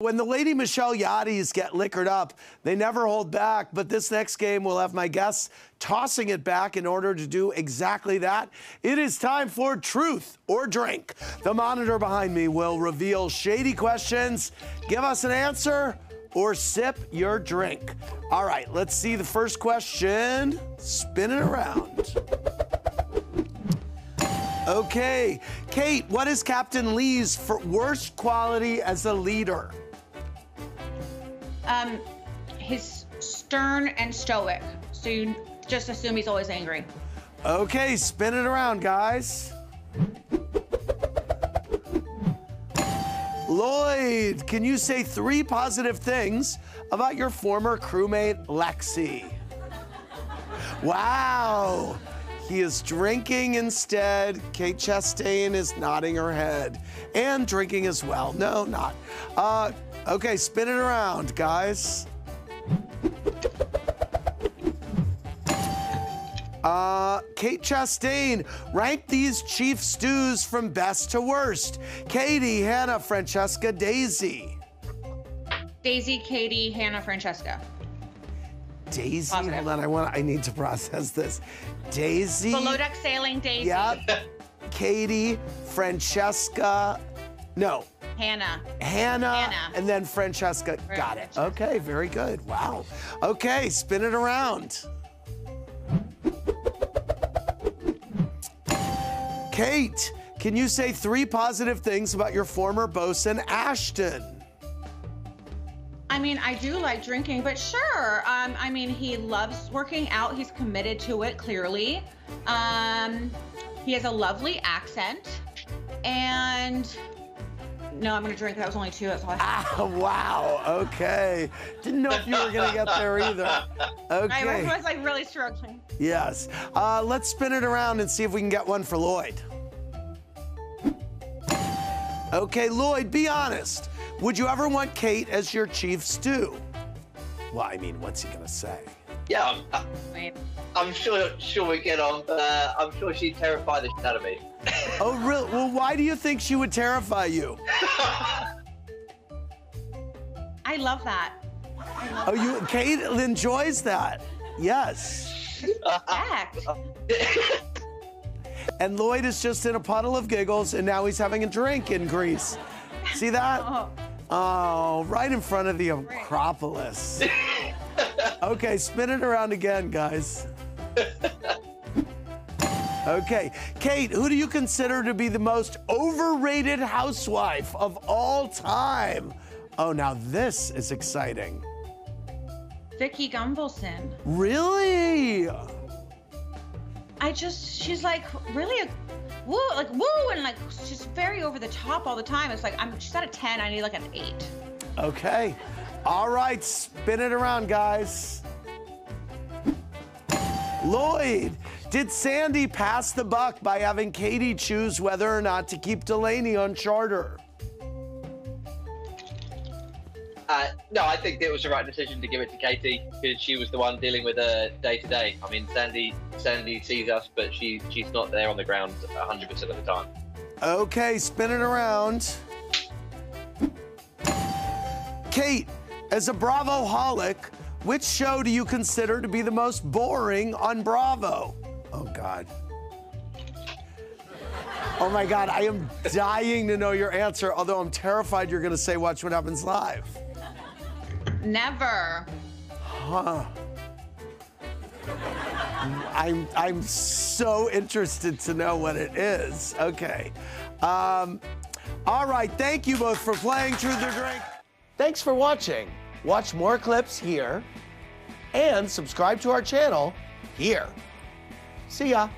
When the Lady Michelle Yachties get liquored up, they never hold back. But this next game will have my guests tossing it back in order to do exactly that. It is time for Truth or Drink. The monitor behind me will reveal shady questions, give us an answer, or sip your drink. All right, let's see the first question. Spin it around. Okay, Kate, what is Captain Lee's worst quality as a leader? He's stern and stoic, so you just assume he's always angry. Okay, spin it around, guys. Lloyd, can you say three positive things about your former crewmate, Lexi? Wow, he is drinking instead. Kate Chastain is nodding her head and drinking as well. No, not. Okay, spin it around, guys. Kate Chastain, rank these chief stews from best to worst. Katie, Hannah, Francesca, Daisy. Daisy, Katie, Hannah, Francesca. Daisy, positive. Hold on, I need to process this. Daisy. Below Deck Sailing, Daisy. Yep. Katie, Francesca, no. Hannah, and then Francesca. Got it. Okay, very good, wow. Okay, spin it around. Kate, can you say three positive things about your former bosun, Ashton? I mean, I do like drinking, but sure. I mean, he loves working out. He's committed to it, clearly. He has a lovely accent. And no, I'm going to drink. That was only two. That's all I have. Ah, wow. Okay. Didn't know if you were going to get there either. Okay. I was like really struggling. Yes. Let's spin it around and see if we can get one for Lloyd. Okay, Lloyd, be honest. Would you ever want Kate as your chief stew? Well, I mean, what's he gonna say? Yeah, I'm sure she'll get on. I'm sure she'd terrify the shit out of me. Oh, really? Well, why do you think she would terrify you? I love that. You? Kate enjoys that. Yes. And Lloyd is just in a puddle of giggles, and now he's having a drink in Greece. See that? Oh, right in front of the Acropolis. Okay, spin it around again, guys. Okay, Kate, who do you consider to be the most overrated housewife of all time? Oh, now this is exciting. Vicki Gumbelson. Really? She's like really woo, and like she's very over the top all the time. It's like, she's at a 10, I need like an 8. Okay, all right, spin it around, guys. Lloyd, did Sandy pass the buck by having Katie choose whether or not to keep Delaney on charter? No, I think it was the right decision to give it to Katie because she was the one dealing with her day to day. I mean, Sandy sees us, but she's not there on the ground 100% of the time. Okay, spin it around. Kate, as a Bravo-holic, which show do you consider to be the most boring on Bravo? Oh, God. Oh my God, I am dying to know your answer, although I'm terrified you're gonna say Watch What Happens Live. Never. Huh. I'm so interested to know what it is. Okay. All right, thank you both for playing Truth or Drink. Thanks for watching. Watch more clips here and subscribe to our channel here. See ya.